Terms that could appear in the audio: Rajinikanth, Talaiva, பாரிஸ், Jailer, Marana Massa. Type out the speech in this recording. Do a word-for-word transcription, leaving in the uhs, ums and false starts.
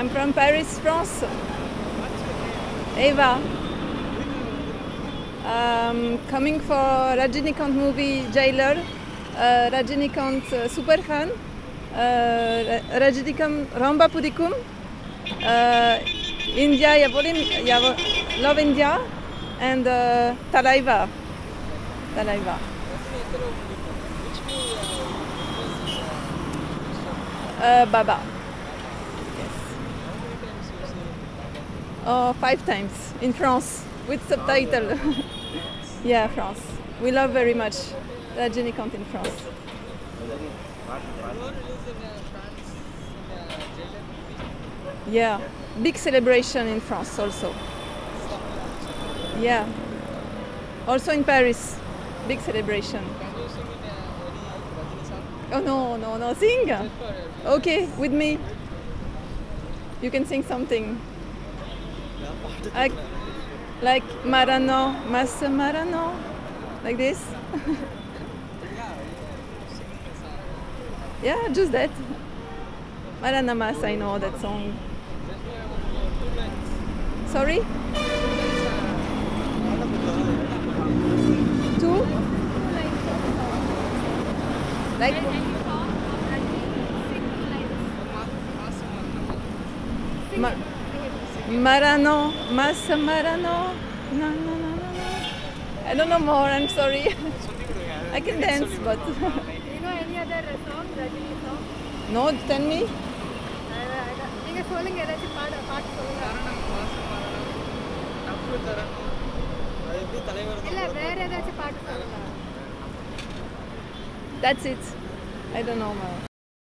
I'm from Paris, France. Eva. Um, coming for Rajinikanth movie Jailer. Uh, Rajinikanth uh, super fan. Uh, Rajinikanth Ramba Pudikum. Uh, India, I love India. And uh, Talaiva. Talaiva. Uh, Baba. Yes. Oh, five times in France with subtitle. Yeah, France. We love very much Rajinikanth in France. Yeah, big celebration in France also. Yeah, also in Paris, big celebration. Oh no, no, no, sing! Okay, with me. You can sing something. Like, like Marana Massa Marana, like this. Yeah, just that. Marana Massa, I know that song. Sorry? Two? Like Ma Marano, Massa Marano. No, no, no, no, no. I don't know more, I'm sorry. I can dance, but. Do you know any other song, Rajini song? No, tell me. That's it. I don't know.